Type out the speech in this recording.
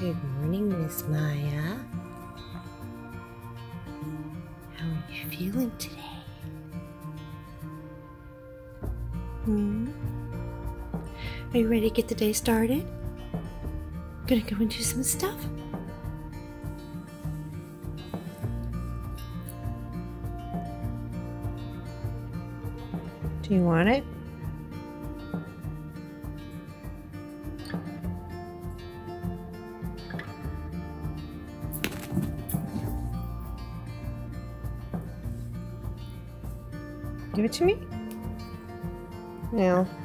Good morning, Miss Maya. How are you feeling today? Are you ready to get the day started? Gonna go and do some stuff? Do you want it? Give it to me? No.